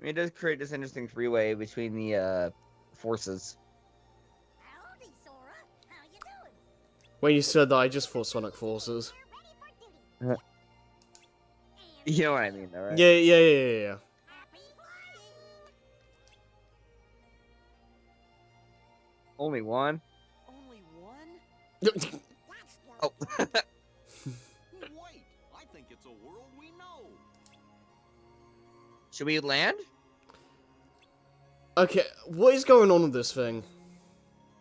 I mean, it does create this interesting three-way between the forces. Howdy, Sora. How you doing? When you said that, I just thought Sonic Forces. You know what I mean, though, right? Yeah. Only one? Only one? Oh. Wait, I think it's a world we know. Should we land? Okay, what is going on with this thing?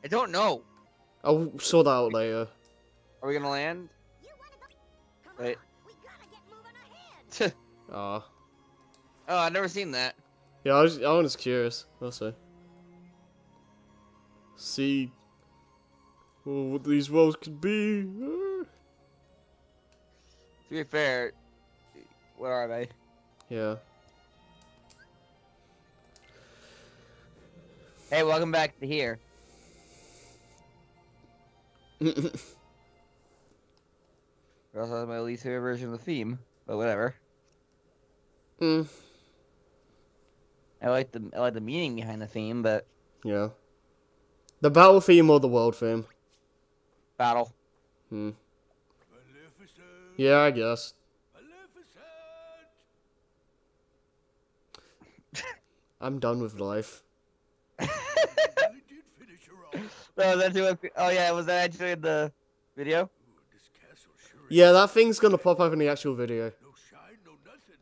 I don't know. I'll sort that out later. Are we gonna land? You wanna go? Wait. We gotta get moving ahead. Oh. Oh, I've never seen that. Yeah, I was curious. Also. See what these worlds could be. To be fair, where are they? Yeah. Hey, welcome back to here. Or else that's my least favorite version of the theme, but whatever. Mm. I like the meaning behind the theme, but yeah. The battle theme or the world theme? Battle. Hmm. Yeah, I guess. I'm done with life. No, that's what, oh yeah, was that actually in the video? Yeah, that thing's gonna pop up in the actual video. No shine, no nothing.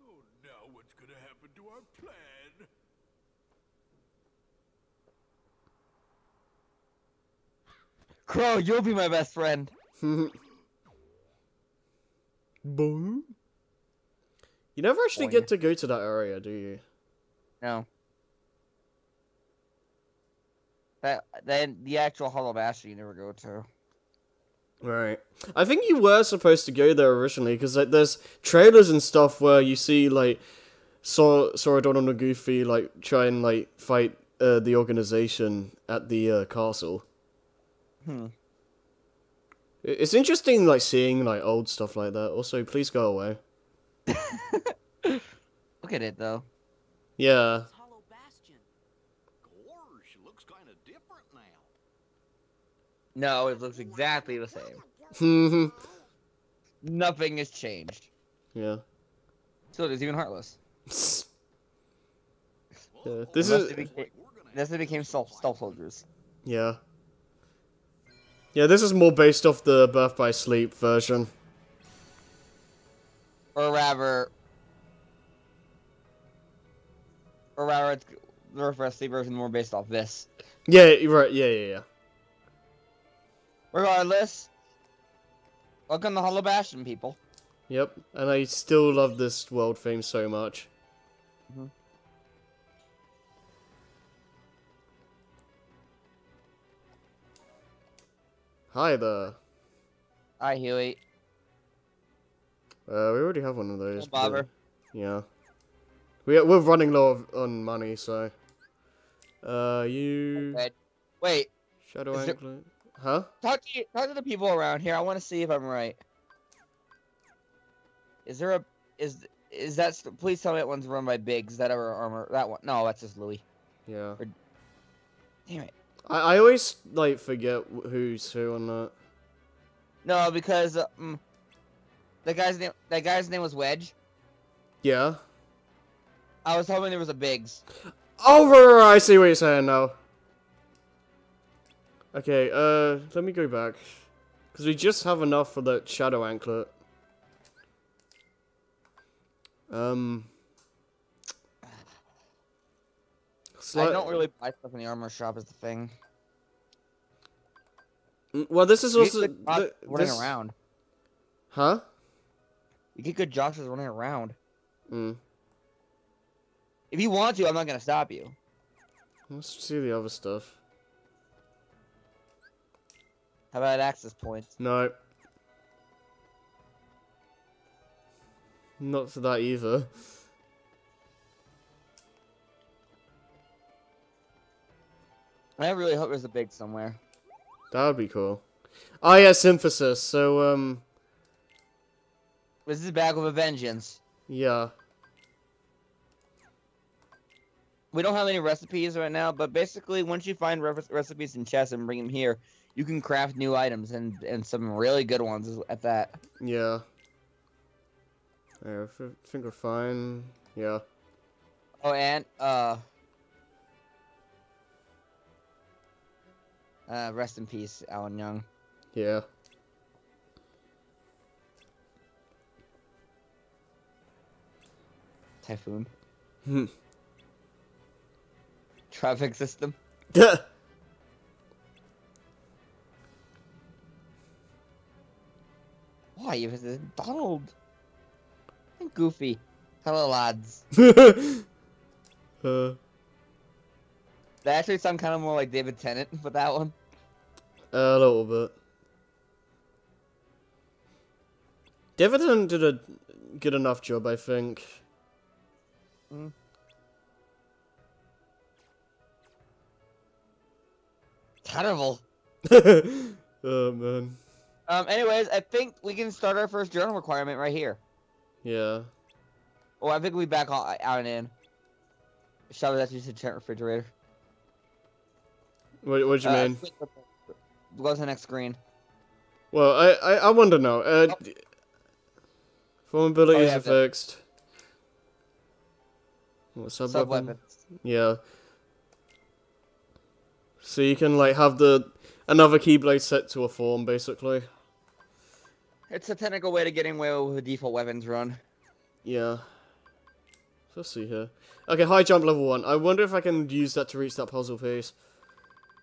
Oh, now what's gonna happen to our plan? Crow, you'll be my best friend. Boom. You never actually get to go to that area, do you? No. Then the actual Hollow Bastion you never go to. Right. I think you were supposed to go there originally, because like, there's trailers and stuff where you see like Sora, Donald, and Goofy like try and like fight the organization at the castle. Hmm. It's interesting, like seeing like old stuff like that. Also, please go away. Look at it though. Yeah. Hollow Bastion. Gorge, looks kind of different now. No, it looks exactly the same. Nothing has changed. Yeah. So it is even Heartless. Yeah, this unless is. They became stealth soldiers. Yeah. Yeah, this is more based off the Birth by Sleep version. Or rather, it's the Birth by Sleep version more based off this. Yeah, you're right. Yeah. Regardless, welcome to Hollow Bastion, people. Yep, and I still love this world theme so much. Mm-hmm. Hi there. Hi, Huey. We already have one of those. Bobber. Yeah. We're running low on money, so. You. Okay. Wait. Shadow Anklet. Huh? Talk to the people around here. I want to see if I'm right. Is there a is that? Please tell me that one's run by Biggs. That ever armor? That one? No, that's just Louis. Yeah. Or, damn it. I always like forget who's who on that. No, because that guy's name was Wedge. Yeah. I was hoping there was a Biggs. Oh, right, I see what you're saying now. Okay, let me go back because we just have enough for that shadow anklet. I don't really buy stuff in the armor shop is the thing. Well, this is also running around. Huh? You get good jockers running around. Mm. If you want to, I'm not gonna stop you. Let's see the other stuff. How about access points? No. Not for that either. I really hope there's a big somewhere. That would be cool. Oh yeah, synthesis. So This is back with a vengeance. Yeah. We don't have any recipes right now, but basically, once you find recipes in chests and bring them here, you can craft new items and some really good ones at that. Yeah. I think we're fine. Yeah. Oh, and rest in peace, Alan Young. Yeah. Typhoon. Hmm. Traffic system. Duh. Why you visit Donald and Goofy? Hello, lads. That actually sound kind of more like David Tennant for that one. A little bit. David Tennant did a good enough job, I think. Mm. Terrible. Oh man. Anyways, I think we can start our first journal requirement right here. Yeah. Oh, I think we'll be back out and in. Shall we actually use the refrigerator? What do you mean? Go to the next screen. Well, I wonder now. Form abilities are fixed. What, sub-weapon? Yeah. So you can like have another Keyblade set to a form, basically. It's a technical way to get away with the default weapons run. Yeah. So let's see here. Okay, high jump level 1. I wonder if I can use that to reach that puzzle piece.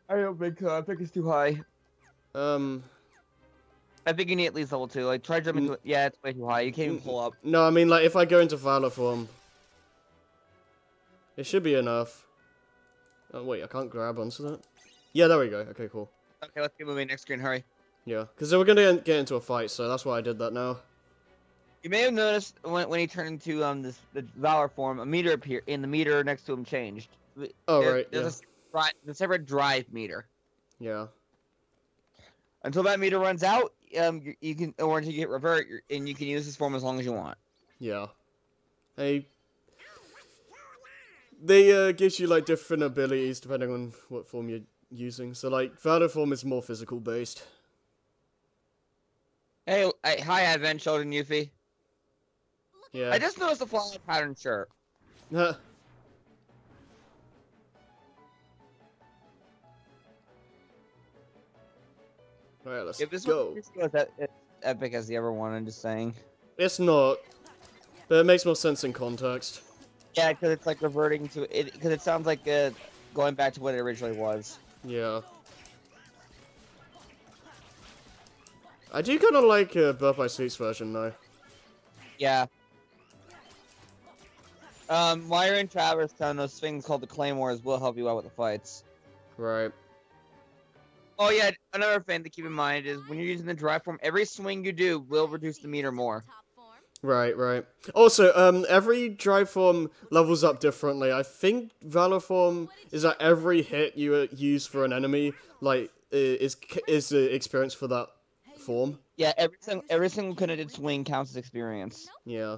I don't think so. I think it's too high. I think you need at least level 2. Like, try jumping to... Yeah, it's way too high. You can't even pull up. No, I mean, like, if I go into Valor Form... It should be enough. Oh, wait, I can't grab onto that. Yeah, there we go. Okay, cool. Okay, let's get moving. Next screen, hurry. Yeah, because we're going to get into a fight, so that's why I did that now. You may have noticed when he turned into the Valor Form, a meter appeared, and the meter next to him changed. Oh, right, there's a separate drive meter. Yeah. Until that meter runs out, you can, or until you get revert, and you can use this form as long as you want. Yeah. Hey. They gives you like different abilities depending on what form you're using. So like Valor Form is more physical based. Hey, hi Advent Children, Yuffie. Yeah. I just noticed a fly pattern shirt. Huh. All right, let's go. If this was as epic as the other one, I'm just saying. It's not, but it makes more sense in context. Yeah, because it's like reverting to it. Because it sounds like going back to what it originally was. Yeah. I do kind of like Birth by Sleep's version though. Yeah. While you're in Traverse Town, those things called the Claymores will help you out with the fights. Right. Oh yeah, another thing to keep in mind is when you're using the drive form, every swing you do will reduce the meter more. Right, right. Also, every drive form levels up differently. I think Valor Form is that every hit you use for an enemy, like, is the experience for that form. Yeah, every single connected swing counts as experience. Yeah.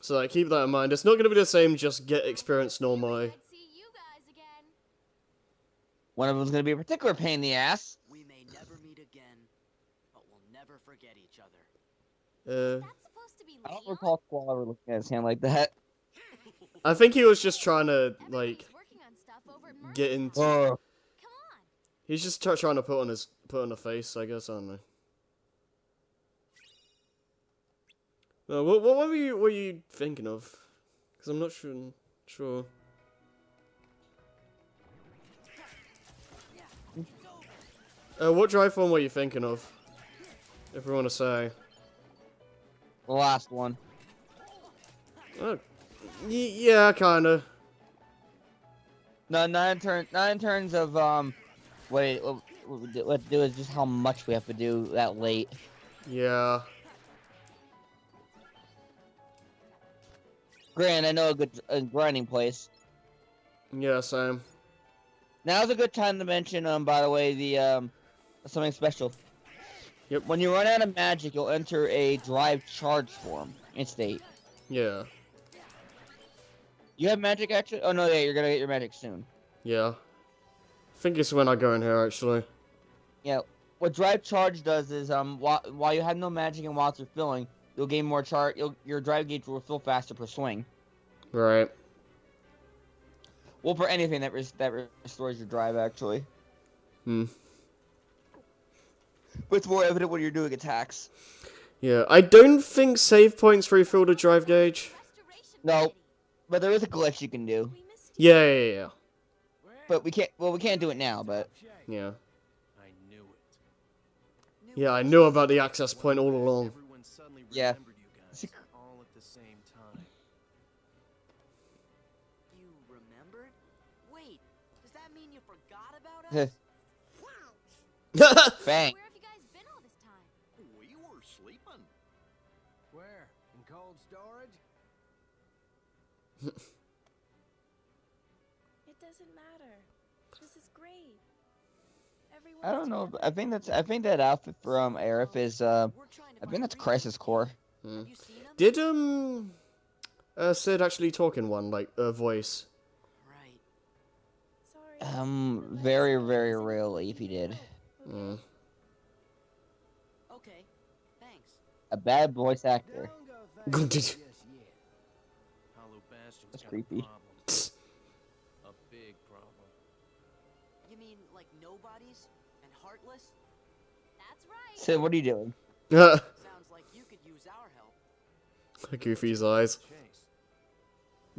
So like, keep that in mind. It's not going to be the same. Just get experience normally. One of them's going to be a particular pain in the ass. We may never meet again, but we'll never forget each other. I don't recall Squall ever looking at his hand like that. I think he was just trying to, like, get into... He's just trying to put on a face, I guess, I don't know. No, what were you thinking of? Because I'm not sure. What drive form were you thinking of? If we want to say... The last one. Yeah, kinda. No, not in terms of what to do is just how much we have to do that late. Yeah. Grant, I know a good grinding place. Yeah, same. Now's a good time to mention. By the way, something special. When you run out of magic, you'll enter a drive charge form in-state. Yeah. You have magic actually? Oh no, yeah, you're gonna get your magic soon. Yeah. I think it's when I go in here actually. Yeah. What drive charge does is while you have no magic and while it's refilling, you'll gain more charge. Your drive gauge will refill faster per swing. Right. Well, for anything that restores your drive actually. Hmm. But it's more evident when you're doing attacks. Yeah, I don't think save points refill the drive gauge. No, but there is a glitch you can do. Yeah. But we can't. Well, we can't do it now. But yeah. Yeah, I knew about the access point all along. Yeah. You remembered? Wait, does that mean you forgot about us? Bang. Where have you guys been all this time? We were sleeping. Where? In cold storage? It doesn't matter. This is great. I don't know. I think that outfit from Aerith is I think that's Crisis Core. Hmm. Did Sid actually talk in one voice? Right. Very rarely if he did. Mm. Okay. Thanks. A bad voice actor. That's creepy. A big problem. You mean like Nobodies and Heartless? That's right. Sid, what are you doing? Sounds like you could use our help. Goofy's eyes.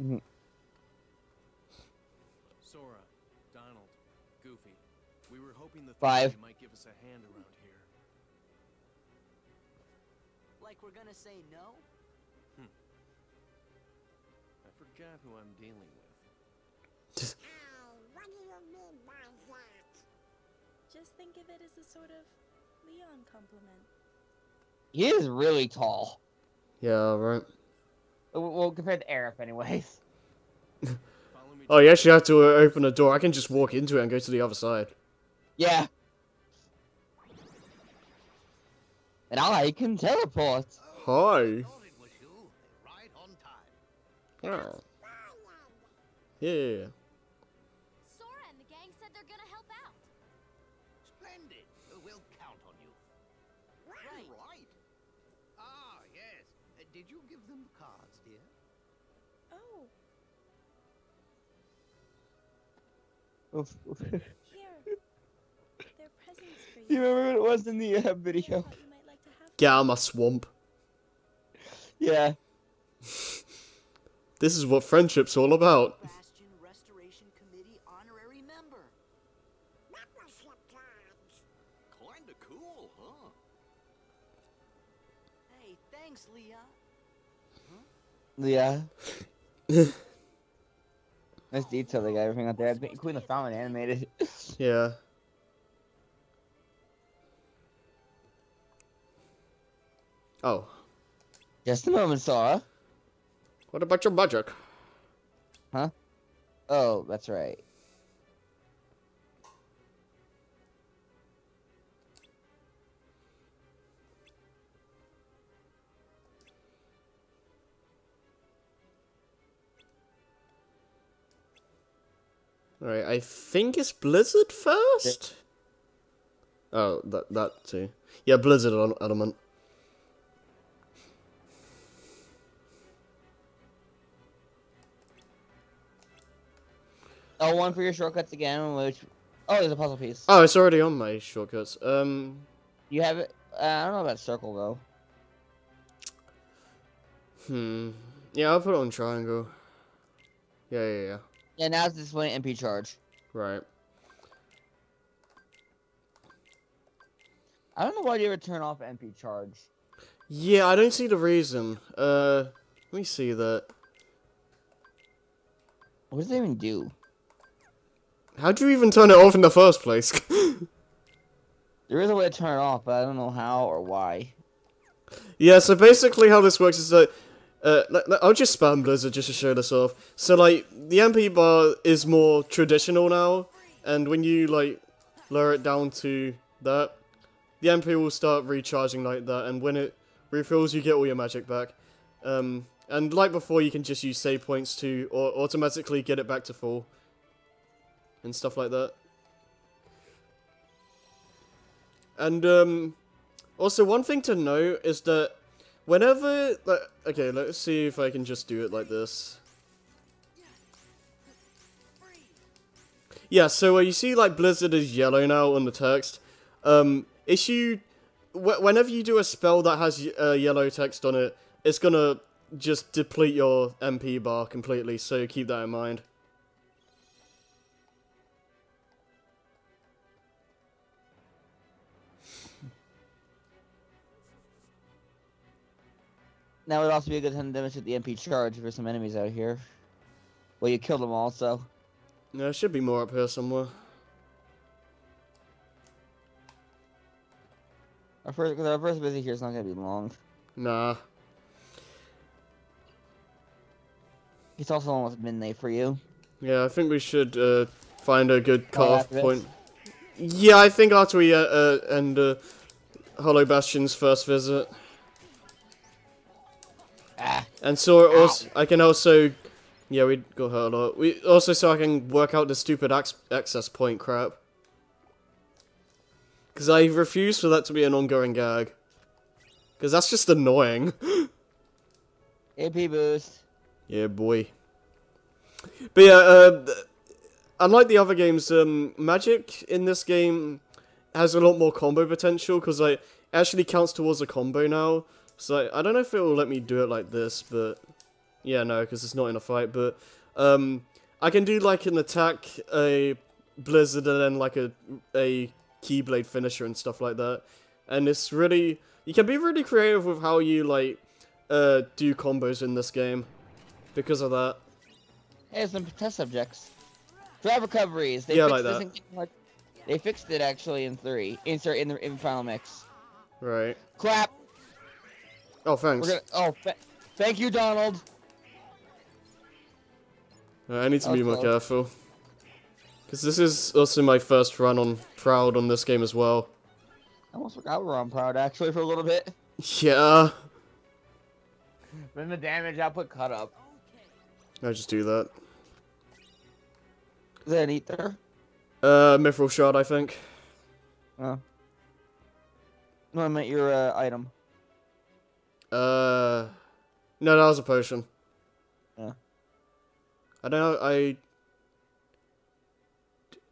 Mm-hmm. Sora, Donald, Goofy. We were hoping the five might give us a hand around here. Like we're gonna say no? Hm. I forgot who I'm dealing with. Oh, what do you mean by that? Just think of it as a sort of Leon compliment. He is really tall. Yeah, right. Well, compared to Aerith, anyways. Oh, you actually have to open a door. I can just walk into it and go to the other side. Yeah. And I can teleport. Hi. Oh. Yeah. Sora and the gang said they're gonna help out. Splendid. We'll count on you. Right. Ah, yes. Did you give them the cards, dear? Oh. Oof. You remember what it was in the video? Get out of my swamp. Yeah. This is what friendship's all about. Bastion Restoration Committee honorary member. That was your cards. Kinda cool, huh? Hey, thanks, Leah. Huh? Leah. Nice detail they got everything out there. Queen of Thomond animated. Yeah. Oh. Just a moment, Sora. What about your magic? Huh? Oh, that's right. Alright, I think it's Blizzard first? Yeah. Oh, that too. Yeah, Blizzard element. L1 for your shortcuts again, which... Oh, there's a puzzle piece. Oh, it's already on my shortcuts. You have it... I don't know about circle, though. Hmm. Yeah, I'll put it on triangle. Yeah. Yeah, now it's displaying MP charge. Right. I don't know why you ever turn off MP charge. Yeah, I don't see the reason. Let me see that. What does it even do? How do you even turn it off in the first place? There is a way to turn it off, but I don't know how or why. Yeah, so basically how this works is that... I'll just spam Blizzard just to show this off. So, like, the MP bar is more traditional now. And when you, like, lower it down to that, the MP will start recharging like that, and when it refills, you get all your magic back. And like before, you can just use save points to automatically get it back to full. And stuff like that. And also, one thing to note is that whenever... Like, okay, let's see if I can just do it like this. Yeah, so you see, like, Blizzard is yellow now on the text. Whenever you do a spell that has yellow text on it, it's gonna just deplete your MP bar completely, so keep that in mind. Now it would also be a good time to demonstrate the MP charge for some enemies out here. Well, you killed them all, so... Yeah, there should be more up here somewhere. Our first visit here is not going to be long. Nah. It's also almost midnight for you. Yeah, I think we should find a good cut-off point. Yeah, I think after we end Hollow Bastion's first visit. Ah. And so I can also... Yeah, we got hurt a lot. We also, so I can work out the stupid access point crap. Because I refuse for that to be an ongoing gag. Because that's just annoying. AP boost. Yeah, boy. But yeah, unlike the other games, magic in this game has a lot more combo potential. Because it actually counts towards a combo now. So I don't know if it will let me do it like this, but... Yeah, no, because it's not in a fight, but I can do like an attack, a blizzard, and then like a keyblade finisher and stuff like that. And it's really, you can be really creative with how you like do combos in this game because of that. Here's some test subjects. Drive recoveries. They yeah, fixed like that. They fixed it actually in 3. Insert in the final mix. Right. Clap. Oh, thanks. Thank you, Donald. I need to be more careful. Because this is also my first run on Proud on this game as well. I almost forgot we were on Proud actually for a little bit. Yeah. Then the damage output cut up. I just do that. Is there an ether? Mithril shard, I think. Oh. No, I meant your item. No, that was a potion. Yeah. I don't know,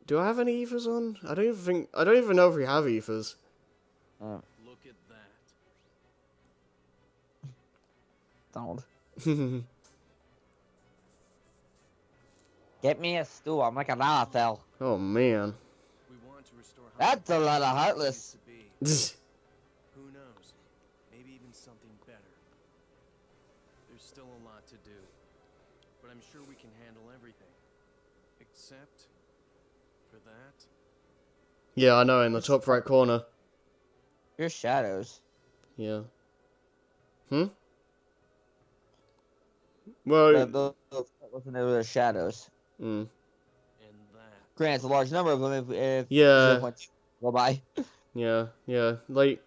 do I have any ethers on? I don't even know if we have ethers. Oh. Look at that. Donald. Get me a stool, I'm like an Arathel. Oh, man. We want to restore That's a lot of Heartless. Who knows? Maybe even something better. There's still a lot to do. But I'm sure we can handle everything, except for that. Yeah, I know, in the top right corner. Your shadows. Yeah. Hmm? Well... Those shadows. Hmm. Grant's a large number of them if yeah. Go by. Yeah, yeah. Like,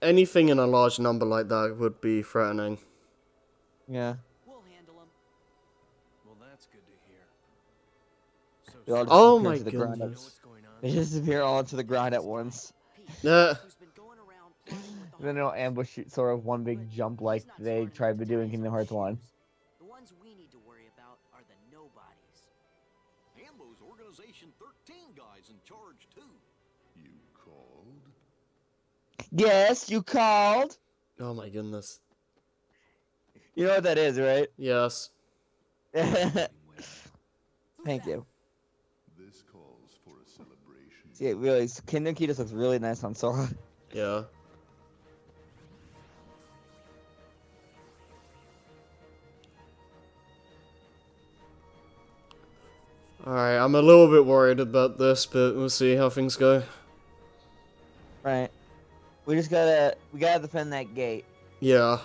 anything in a large number like that would be threatening. Yeah. Oh my goodness. They just disappear all into the ground at once. Then they'll ambush you, sort of one big jump like they tried to do in Kingdom Hearts 1. The ones we need to worry about are the Nobodies. And those Organization XIII guys in charge too. You called? Yes, you called. Oh my goodness. You know what that is, right? Yes. Thank you. See, it really, Kingdom Key just looks really nice on Sora. Yeah. Alright, I'm a little bit worried about this, but we'll see how things go. Right. We gotta defend that gate. Yeah.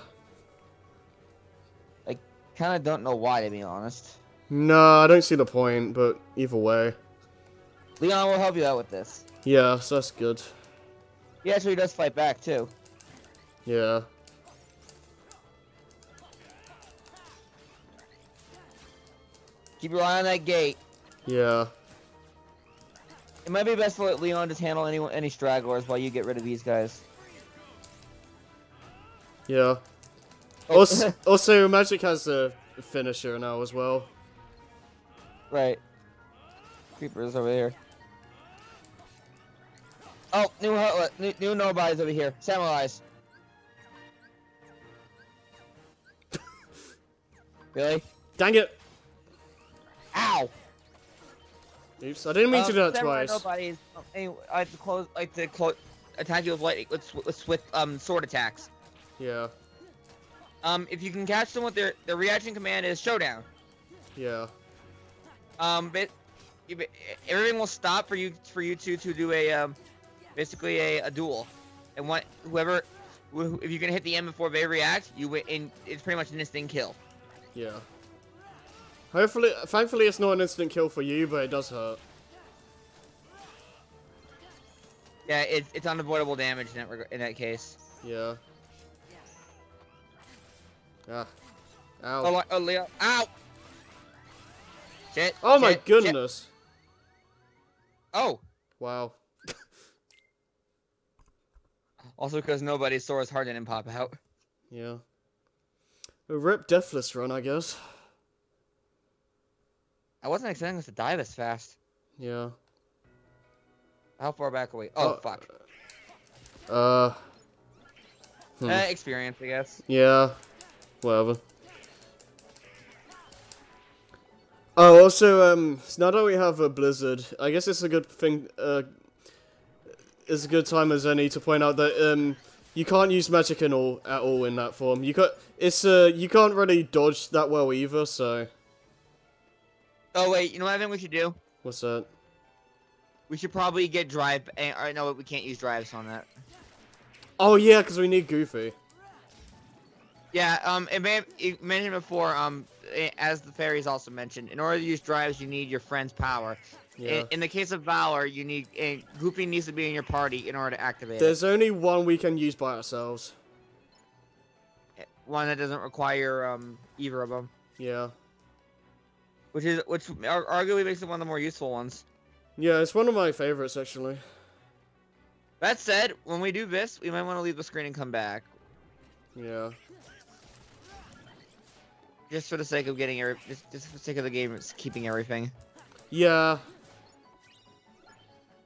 I kinda don't know why, to be honest. No, I don't see the point, but either way. Leon will help you out with this. Yeah, so that's good. He actually does fight back, too. Yeah. Keep your eye on that gate. Yeah. It might be best to let Leon just handle any stragglers while you get rid of these guys. Yeah. Also, also Magic has a finisher now as well. Right. Creepers over here. Oh, new Nobodies over here. Samurais. Really? Dang it! Ow! Oops, I didn't mean to do that twice. Nobodies. Anyway, I have to close. I have to attack you with lightning. Let's with sword attacks. Yeah. If you can catch them with their reaction command is showdown. Yeah. But everything will stop for you two to do a basically a duel, and whoever if you can hit the end before they react, you win. And it's pretty much an instant kill. Yeah. Hopefully, thankfully, it's not an instant kill for you, but it does hurt. Yeah, it's unavoidable damage in that case. Yeah. Ah. Ow. Oh, Leo. Ow! Shit. Oh shit, my goodness. Shit. Oh. Wow. Also, because nobody Sora's heart didn't pop out. Yeah. Rip Deathless run, I guess. I wasn't expecting us to die this fast. Yeah. How far back away? Oh, fuck. Experience, I guess. Yeah. Whatever. Oh, also, so now that we have a blizzard, I guess it's a good thing, it's a good time as any to point out that, you can't use magic at all in that form. You can't really dodge that well either, so. Oh wait, you know what I think we should do? What's that? We should probably get drive. No, we can't use drives on that. Oh yeah, because we need Goofy. Yeah, it mentioned before. As the fairies also mentioned, in order to use drives, you need your friend's power. Yeah. In the case of Valor, you need Goofy needs to be in your party in order to activate it. There's only one we can use by ourselves. One that doesn't require either of them. Yeah. Which arguably makes it one of the more useful ones. Yeah, it's one of my favorites actually. That said, when we do this, we might want to leave the screen and come back. Yeah. Just for the sake of getting just for the sake of the game, it's keeping everything. Yeah.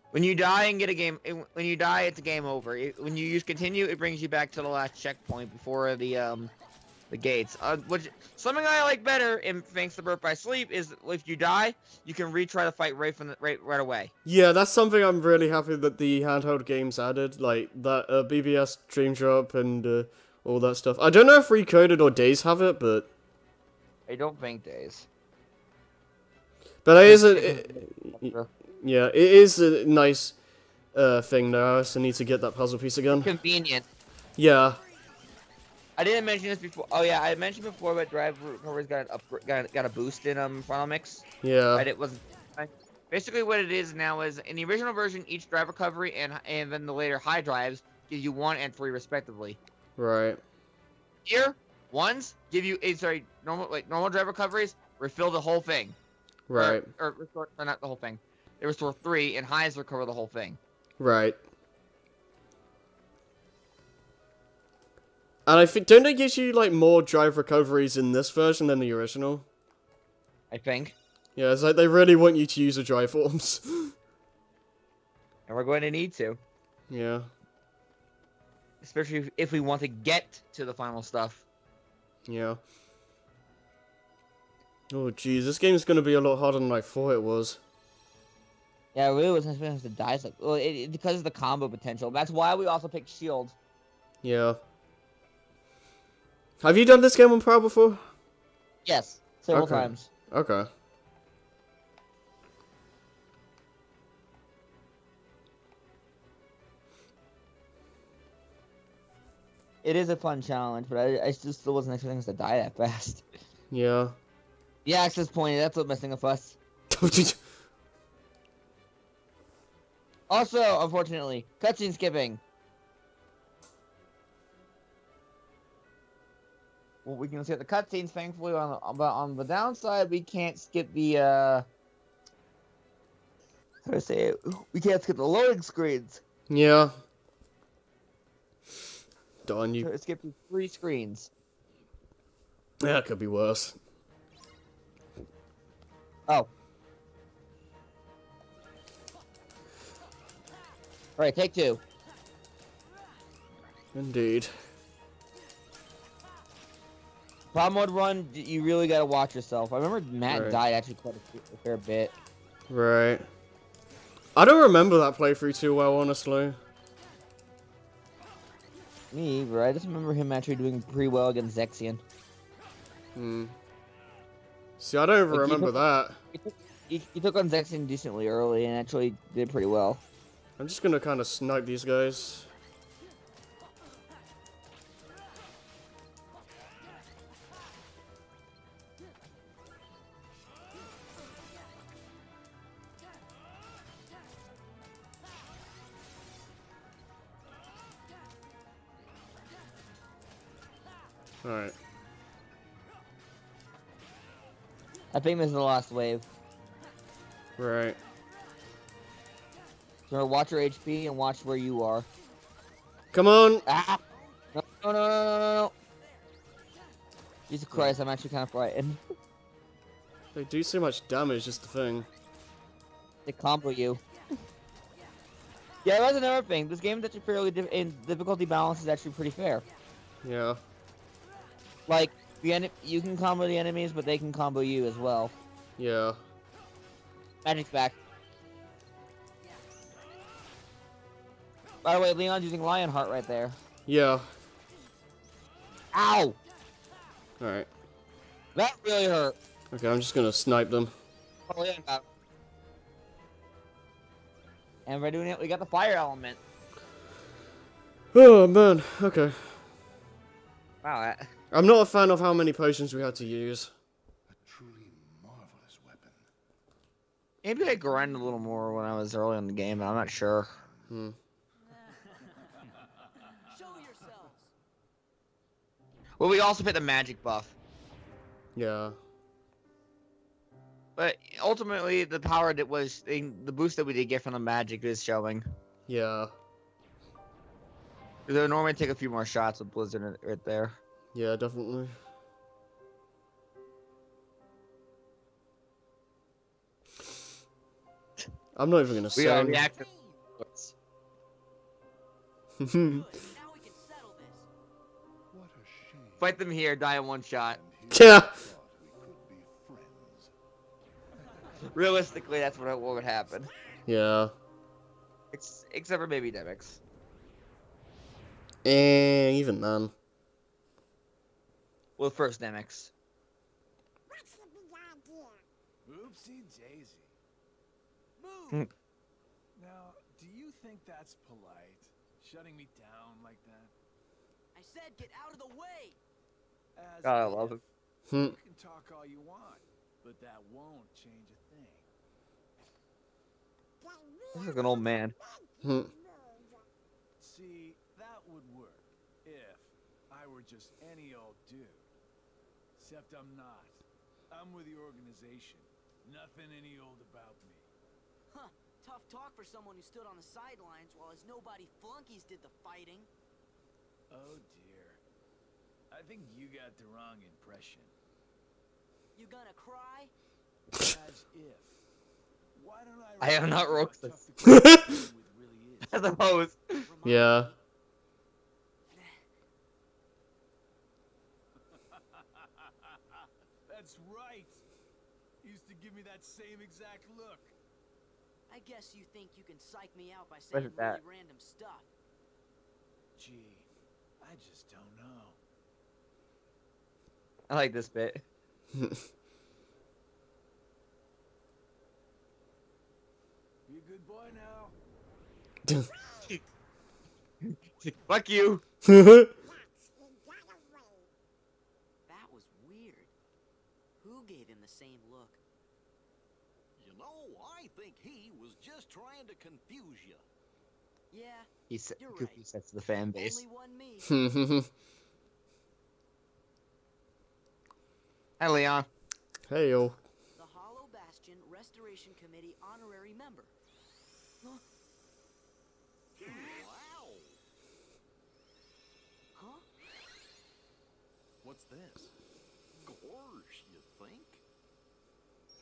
When you die and get a game, when you die, it's a game over. When you use continue, it brings you back to the last checkpoint before the gates. Which something I like better in Thanks to Birth by Sleep is if you die, you can retry the fight right away. Yeah, that's something I'm really happy that the handheld games added, like that BBS Dream Drop and all that stuff. I don't know if Recoded or Days have it, but. I don't think Days. But it is a nice thing though. I still need to get that puzzle piece again. Convenient. Yeah. I didn't mention this before. Oh yeah, I mentioned before, but Drive Recovery's got an upgrade, got a boost in Final Mix. Yeah. But it was basically what it is now is in the original version, each Drive Recovery and then the later High Drives give you 1 and 3 respectively. Right. Here. Ones give you normal Drive Recoveries refill the whole thing, right? Or not the whole thing. They restore 3, and highs recover the whole thing, right? And I think don't they give you like more Drive Recoveries in this version than the original? I think. Yeah, it's like they really want you to use the Drive Forms. And we're going to need to. Yeah. Especially if we want to get to the final stuff. Yeah. Oh, jeez, this game's gonna be a lot harder than I thought it was. Yeah, it really wasn't supposed to die. So, well, because of the combo potential. That's why we also picked Shield. Yeah. Have you done this game on Pro before? Yes, several times. Okay. It is a fun challenge, but I just still wasn't expecting us to die that fast. Yeah. The axe is pointed. That's what messing up us. Also, unfortunately, cutscene skipping. well, we can skip the cutscenes, thankfully. On the downside, we can't skip the we can't skip the loading screens. Yeah. Don, you skip the 3 screens. Yeah, it could be worse. Oh. Alright, take 2. Indeed. Bomb run, you really gotta watch yourself. I remember Matt died actually quite a fair bit. Right. I don't remember that playthrough too well, honestly. Me either. I just remember him actually doing pretty well against Zexion. Hmm. See, I don't even remember that. He took on Zexion decently early and actually did pretty well. I'm just gonna kind of snipe these guys. Alright. I think this is the last wave. Right. So watch your HP and watch where you are. Come on! Ah! No, no, no, no, no, no! Jesus Christ, I'm actually kind of frightened. They do so much damage, just the thing. They combo you. Yeah, that's another thing. This game is actually fairly in difficulty balance is actually pretty fair. Yeah. Like, you can combo the enemies, but they can combo you as well. Yeah. Magic's back. By the way, Leon's using Lionheart right there. Yeah. Ow! Alright. That really hurt. Okay, I'm just gonna snipe them. Oh, Leon got it. And we're doing it, we got the fire element. Oh, man. Okay. Wow, that... I'm not a fan of how many potions we had to use. A truly marvelous weapon. Maybe I grinded a little more when I was early in the game. I'm not sure. Hmm. Show yourselves. Well, we also hit the magic buff. Yeah. But ultimately, the power that was the boost that we did get from the magic is showing. Yeah. Because it would normally take a few more shots with Blizzard right there. Yeah, definitely. I'm not even gonna say. We are reactive. Fight them here, die in one shot. Yeah. Realistically, that's what would happen. Yeah. Except for maybe Demix. And even then. Well, first, Demix. What's the big idea? Oopsie daisy. Move! Now, do you think that's polite? Shutting me down like that? I said get out of the way! As God, I love it. You can talk all you want, but that won't change a thing. This is like an old man. See, that would work if I were just any old dude. Except I'm not. I'm with the organization. Nothing any old about me. Huh. Tough talk for someone who stood on the sidelines while his nobody flunkies did the fighting. Oh dear. I think you got the wrong impression. You gonna cry? As if. Why don't I have not rocked this. As opposed. Yeah. That's right. You used to give me that same exact look. I guess you think you can psych me out by saying really random stuff. Gee, I just don't know. I like this bit. You a good boy now. Fuck you. Gave him the same look. You know, I think he was just trying to confuse you. Yeah, he said. Goofy said to the fan base. Only one me. Hi, Leon. Hey, yo. The Hollow Bastion Restoration Committee honorary member. Huh? Wow. Huh? What's this? Gorge, you think?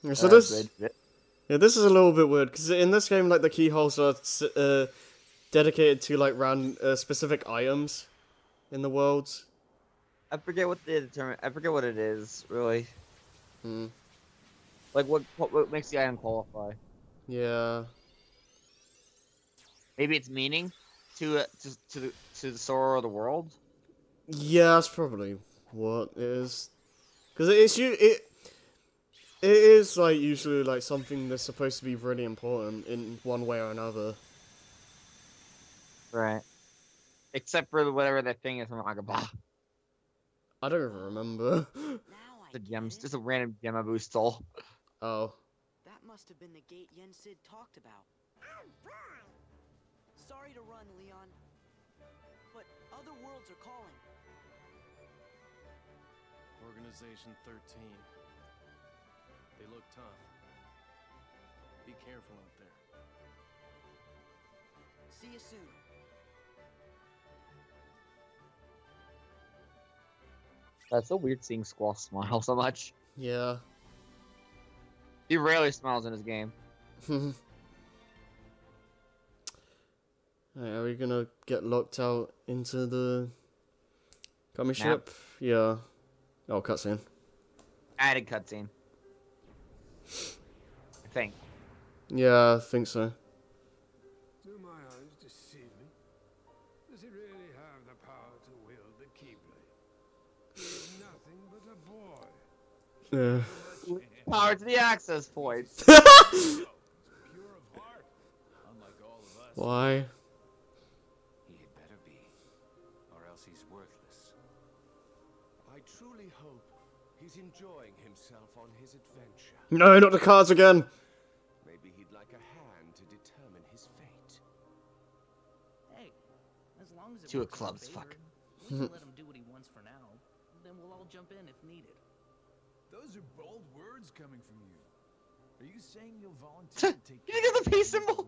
Yeah, so this, yeah, this is a little bit weird because in this game, like the keyholes are dedicated to like random specific items in the worlds. I forget what they determine. I forget what it is really. Hmm. Like what makes the item qualify? Yeah. Maybe it's meaning to the Sora of the world. Yeah, that's probably what it is. Because it is like usually like something that's supposed to be really important in one way or another. Right. Except for whatever that thing is from Agabah. I don't even remember. The gems, just a random gem I stole. Oh. That must have been the gate Yen Sid talked about. Sorry to run, Leon, but other worlds are calling. Organization XIII. They look tough. Be careful out there. See you soon. That's so weird seeing Squall smile so much. Yeah. He rarely smiles in his game. Alright, are we gonna get locked out into the Gummy Ship? Yeah. Oh, cutscene. Added cutscene. I think. Yeah, I think so. Do my eyes deceive me? Does he really have the power to wield the Keyblade? He's nothing but a boy. Yeah. Power to the access points. Why? He had better be, or else he's worthless. I truly hope he's enjoying himself on his adventure. No, not the cards again. Maybe he'd like a hand to determine his fate. Hey, as long as it to a club's fuck. We can let him do what he wants for now. Then we'll all jump in if needed. Those are bold words coming from you. Are you saying you'll volunteer to take? Did you get the peace symbol?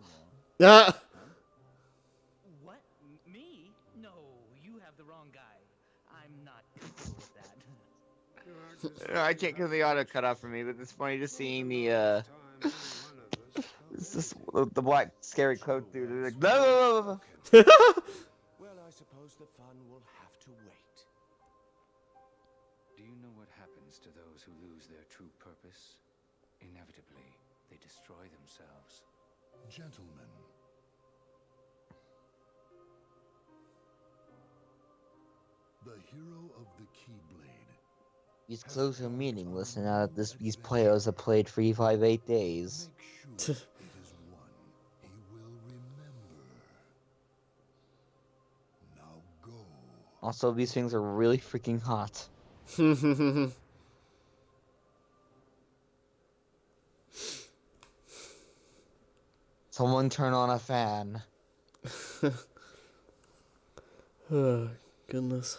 Yeah. What? Me? No, you have the wrong guy. I'm not comfortable with that. I can't get the auto cut off for me, but it's funny just seeing it's just the black scary cloak dude. Like, no. Well, I suppose the fun will have to wait. Do you know what happens to those who lose their true purpose? Inevitably, they destroy themselves. Gentlemen. The hero of the Keyblade. These clothes are meaningless, and now that these players have played 358 days. Make sure it is one he will remember. Now go. Also, these things are really freaking hot. Someone turn on a fan. Oh, goodness.